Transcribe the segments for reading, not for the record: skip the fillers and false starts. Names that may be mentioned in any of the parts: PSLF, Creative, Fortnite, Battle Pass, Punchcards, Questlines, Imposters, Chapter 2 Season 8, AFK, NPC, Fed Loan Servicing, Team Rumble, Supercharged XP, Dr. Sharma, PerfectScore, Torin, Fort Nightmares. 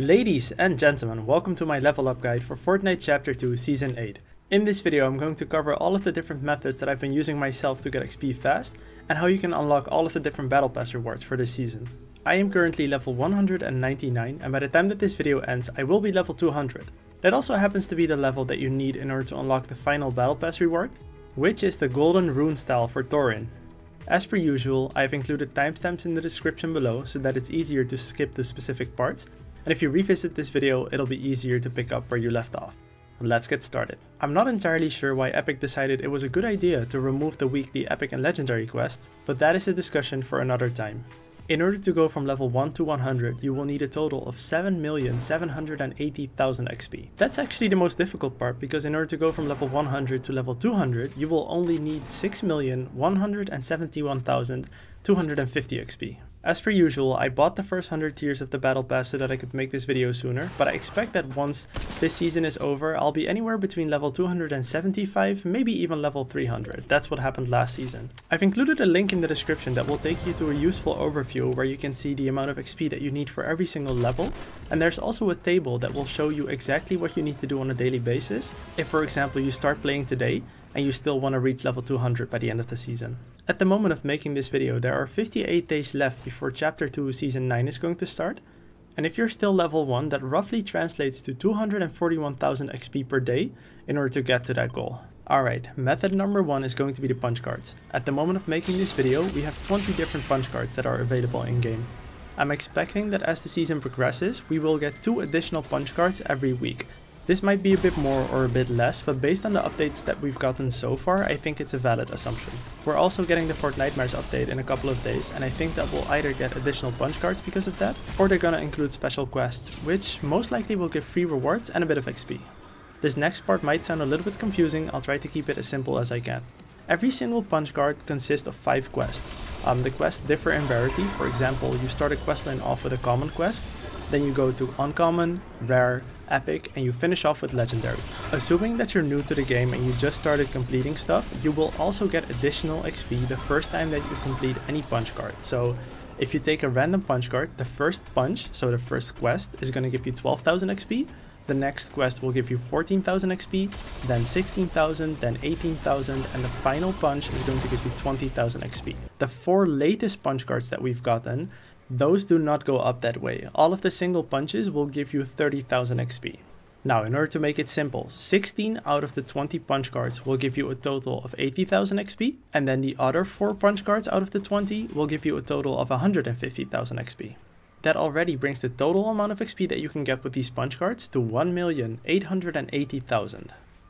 Ladies and gentlemen, welcome to my level up guide for Fortnite Chapter 2 Season 8. In this video I'm going to cover all of the different methods that I've been using myself to get XP fast and how you can unlock all of the different battle pass rewards for this season. I am currently level 199 and by the time that this video ends I will be level 200. That also happens to be the level that you need in order to unlock the final battle pass reward, which is the golden rune style for Torin. As per usual, I've included timestamps in the description below so that it's easier to skip the specific parts. And if you revisit this video, it'll be easier to pick up where you left off. Let's get started. I'm not entirely sure why Epic decided it was a good idea to remove the weekly Epic and Legendary quests, but that is a discussion for another time. In order to go from level 1 to 100, you will need a total of 7,780,000 XP. That's actually the most difficult part, because in order to go from level 100 to level 200, you will only need 6,171,250 XP. As per usual, I bought the first 100 tiers of the battle pass so that I could make this video sooner, but I expect that once this season is over, I'll be anywhere between level 275, maybe even level 300. That's what happened last season. I've included a link in the description that will take you to a useful overview where you can see the amount of XP that you need for every single level, and there's also a table that will show you exactly what you need to do on a daily basis, if for example you start playing today and you still want to reach level 200 by the end of the season. At the moment of making this video, there are 58 days left before Chapter 2 Season 9 is going to start, and if you're still level 1, that roughly translates to 241,000 XP per day in order to get to that goal. Alright, method number 1 is going to be the punch cards. At the moment of making this video, we have 20 different punch cards that are available in game. I'm expecting that as the season progresses, we will get 2 additional punch cards every week. This might be a bit more or a bit less, but based on the updates that we've gotten so far, I think it's a valid assumption. We're also getting the Fort Nightmares update in a couple of days, and I think that we'll either get additional punch cards because of that, or they're gonna include special quests, which most likely will give free rewards and a bit of XP. This next part might sound a little bit confusing, I'll try to keep it as simple as I can. Every single punch card consists of 5 quests. The quests differ in rarity. For example, you start a questline off with a common quest, then you go to uncommon, rare, epic, and you finish off with legendary. Assuming that you're new to the game and you just started completing stuff, you will also get additional XP the first time that you complete any punch card. So if you take a random punch card, the first punch, so the first quest, is going to give you 12,000 XP, the next quest will give you 14,000 XP, then 16,000, then 18,000, and the final punch is going to give you 20,000 XP. The 4 latest punch cards that we've gotten, those do not go up that way. All of the single punches will give you 30,000 XP. Now, in order to make it simple, 16 out of the 20 punch cards will give you a total of 80,000 XP, and then the other 4 punch cards out of the 20 will give you a total of 150,000 XP. That already brings the total amount of XP that you can get with these punch cards to 1,880,000.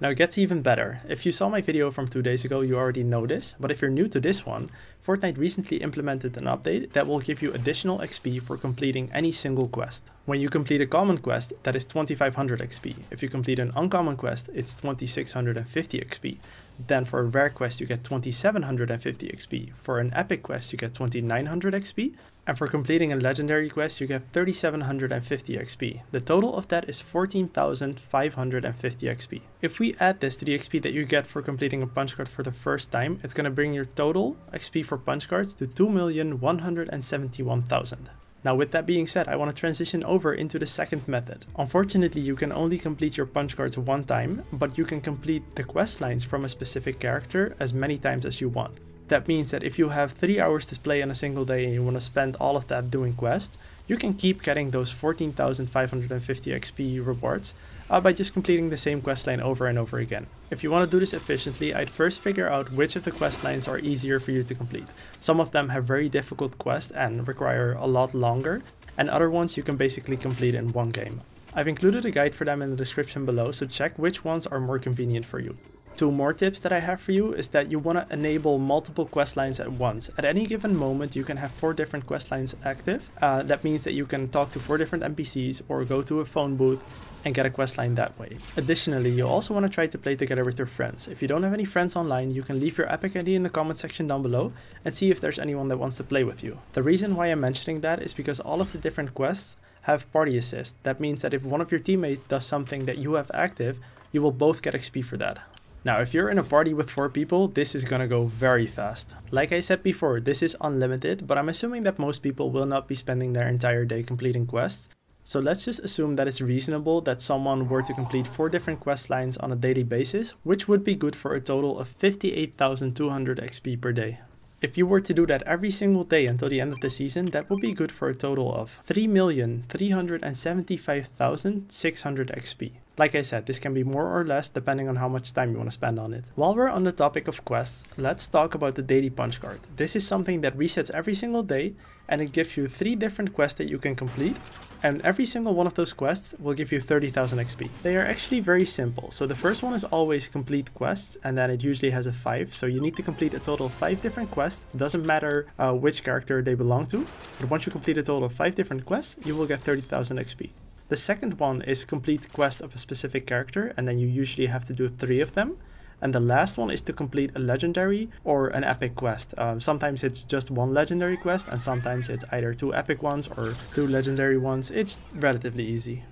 Now it gets even better. If you saw my video from 2 days ago, you already know this, but if you're new to this one, Fortnite recently implemented an update that will give you additional XP for completing any single quest. When you complete a common quest, that is 2500 XP. If you complete an uncommon quest, it's 2650 XP. Then for a rare quest, you get 2750 XP. For an epic quest, you get 2900 XP. And for completing a legendary quest, you get 3750 XP. The total of that is 14,550 XP. If we add this to the XP that you get for completing a punch card for the first time, it's going to bring your total XP for punch cards to 2,171,000. Now with that being said, I want to transition over into the second method. Unfortunately, you can only complete your punch cards one time, but you can complete the quest lines from a specific character as many times as you want. That means that if you have 3 hours to play on a single day and you want to spend all of that doing quests, you can keep getting those 14,550 XP rewards by just completing the same quest line over and over again. If you want to do this efficiently, I'd first figure out which of the quest lines are easier for you to complete. Some of them have very difficult quests and require a lot longer, and other ones you can basically complete in one game. I've included a guide for them in the description below, so check which ones are more convenient for you. 2 more tips that I have for you is that you want to enable multiple quest lines at once. At any given moment, you can have 4 different quest lines active. That means that you can talk to 4 different NPCs or go to a phone booth and get a quest line that way. Additionally, you also want to try to play together with your friends. If you don't have any friends online, you can leave your Epic ID in the comment section down below and see if there's anyone that wants to play with you. The reason why I'm mentioning that is because all of the different quests have party assist. That means that if one of your teammates does something that you have active, you will both get XP for that. Now, if you're in a party with 4 people, this is gonna go very fast. Like I said before, this is unlimited, but I'm assuming that most people will not be spending their entire day completing quests. So let's just assume that it's reasonable that someone were to complete 4 different quest lines on a daily basis, which would be good for a total of 58,200 XP per day. If you were to do that every single day until the end of the season, that would be good for a total of 3,375,600 XP. Like I said, this can be more or less depending on how much time you want to spend on it. While we're on the topic of quests, let's talk about the daily punch card. This is something that resets every single day, and it gives you 3 different quests that you can complete, and every single one of those quests will give you 30,000 XP. They are actually very simple. So the first one is always complete quests, and then it usually has a 5, so you need to complete a total of 5 different quests. It doesn't matter which character they belong to, but once you complete a total of 5 different quests, you will get 30,000 XP. The second one is complete quest of a specific character, and then you usually have to do 3 of them. And the last one is to complete a legendary or an epic quest. Sometimes it's just 1 legendary quest, and sometimes it's either 2 epic ones or 2 legendary ones. It's relatively easy.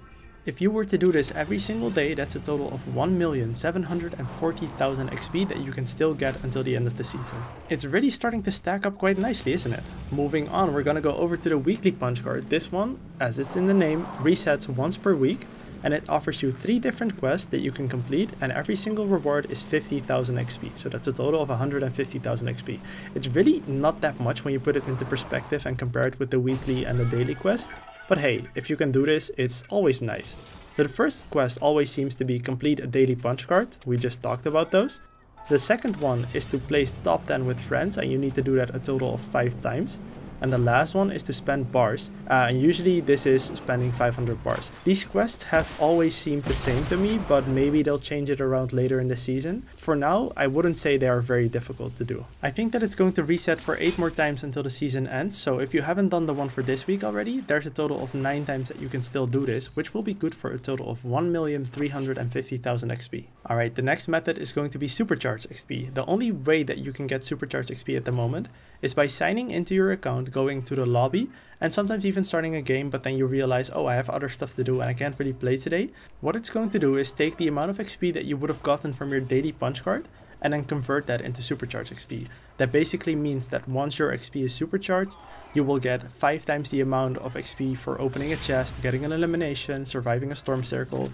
If you were to do this every single day, that's a total of 1,740,000 XP that you can still get until the end of the season. It's really starting to stack up quite nicely, isn't it? Moving on, we're gonna go over to the weekly punch card. This one, as it's in the name, resets once per week, and it offers you 3 different quests that you can complete, and every single reward is 50,000 XP, so that's a total of 150,000 XP. It's really not that much when you put it into perspective and compare it with the weekly and the daily quest. But hey, if you can do this, it's always nice. So the first quest always seems to be complete a daily punch card. We just talked about those. The second one is to place top 10 with friends, and you need to do that a total of 5 times. And the last one is to spend bars, and usually this is spending 500 bars. These quests have always seemed the same to me, but maybe they'll change it around later in the season. For now, I wouldn't say they are very difficult to do. I think that it's going to reset for 8 more times until the season ends, so if you haven't done the one for this week already, there's a total of 9 times that you can still do this, which will be good for a total of 1,350,000 XP. Alright, the next method is going to be supercharged XP. The only way that you can get supercharged XP at the moment is by signing into your account, going to the lobby, and sometimes even starting a game, but then you realize, oh, I have other stuff to do and I can't really play today. What it's going to do is take the amount of XP that you would have gotten from your daily punch card and then convert that into supercharged XP. That basically means that once your XP is supercharged, you will get 5 times the amount of XP for opening a chest, getting an elimination, surviving a storm circle.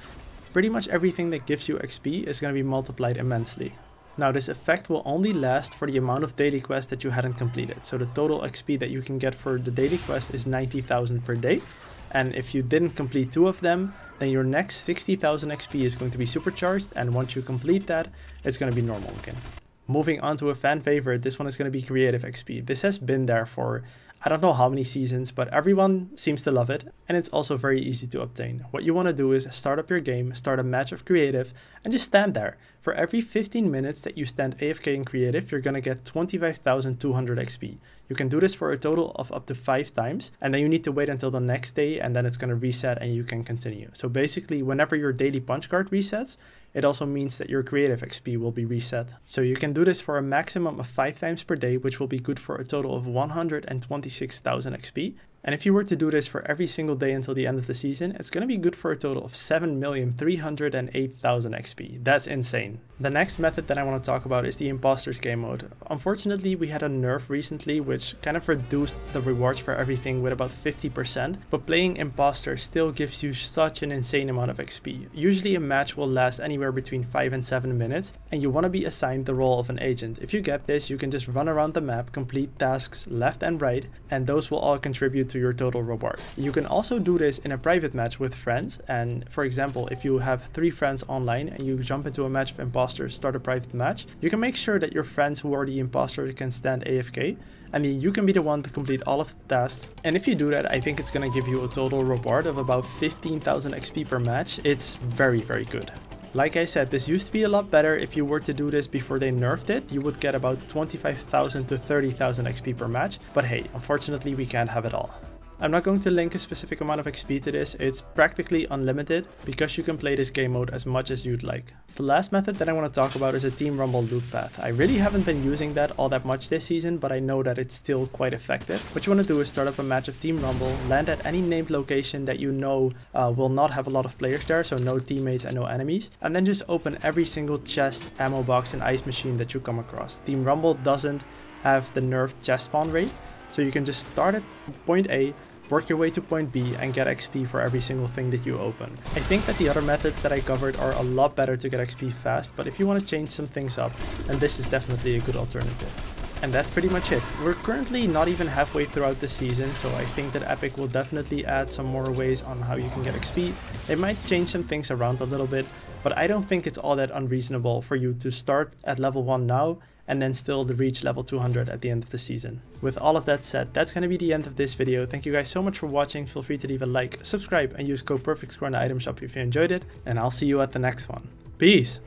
Pretty much everything that gives you XP is going to be multiplied immensely. Now, this effect will only last for the amount of daily quests that you hadn't completed. So the total XP that you can get for the daily quest is 90,000 per day. And if you didn't complete 2 of them, then your next 60,000 XP is going to be supercharged. And once you complete that, it's going to be normal again. Moving on to a fan favorite, this one is going to be creative XP. This has been there for I don't know how many seasons, but everyone seems to love it, and it's also very easy to obtain. What you want to do is start up your game, start a match of creative, and just stand there. For every 15 minutes that you stand AFK in creative, you're going to get 25,200 XP. You can do this for a total of up to 5 times, and then you need to wait until the next day, and then it's going to reset and you can continue. So basically, whenever your daily punch card resets, it also means that your creative XP will be reset. So you can do this for a maximum of 5 times per day, which will be good for a total of 126,000 XP. And if you were to do this for every single day until the end of the season, it's going to be good for a total of 7,308,000 XP. That's insane. The next method that I want to talk about is the Imposters game mode. Unfortunately, we had a nerf recently, which kind of reduced the rewards for everything with about 50%, but playing Imposters still gives you such an insane amount of XP. Usually a match will last anywhere between 5 and 7 minutes, and you want to be assigned the role of an agent. If you get this, you can just run around the map, complete tasks left and right, and those will all contribute to your total reward. You can also do this in a private match with friends, and for example, if you have 3 friends online and you jump into a match of imposters, start a private match, you can make sure that your friends who are the imposters can stand AFK, and then you can be the one to complete all of the tasks. And if you do that, I think it's going to give you a total reward of about 15,000 XP per match. It's very good. Like I said, this used to be a lot better. If you were to do this before they nerfed it, you would get about 25,000 to 30,000 XP per match. But hey, unfortunately, we can't have it all. I'm not going to link a specific amount of XP to this. It's practically unlimited because you can play this game mode as much as you'd like. The last method that I want to talk about is a Team Rumble loot path. I really haven't been using that all that much this season, but I know that it's still quite effective. What you want to do is start up a match of Team Rumble, land at any named location that you know will not have a lot of players there, so no teammates and no enemies, and then just open every single chest, ammo box, and ice machine that you come across. Team Rumble doesn't have the nerfed chest spawn rate, so you can just start at point A, work your way to point B and get XP for every single thing that you open. I think that the other methods that I covered are a lot better to get XP fast, but if you want to change some things up, then this is definitely a good alternative. And that's pretty much it. We're currently not even halfway throughout the season, so I think that Epic will definitely add some more ways on how you can get XP. They might change some things around a little bit, but I don't think it's all that unreasonable for you to start at level 1 now and then still to reach level 200 at the end of the season. With all of that said, that's going to be the end of this video. Thank you guys so much for watching. Feel free to leave a like, subscribe, and use code PerfectScore in the item shop if you enjoyed it, and I'll see you at the next one. Peace!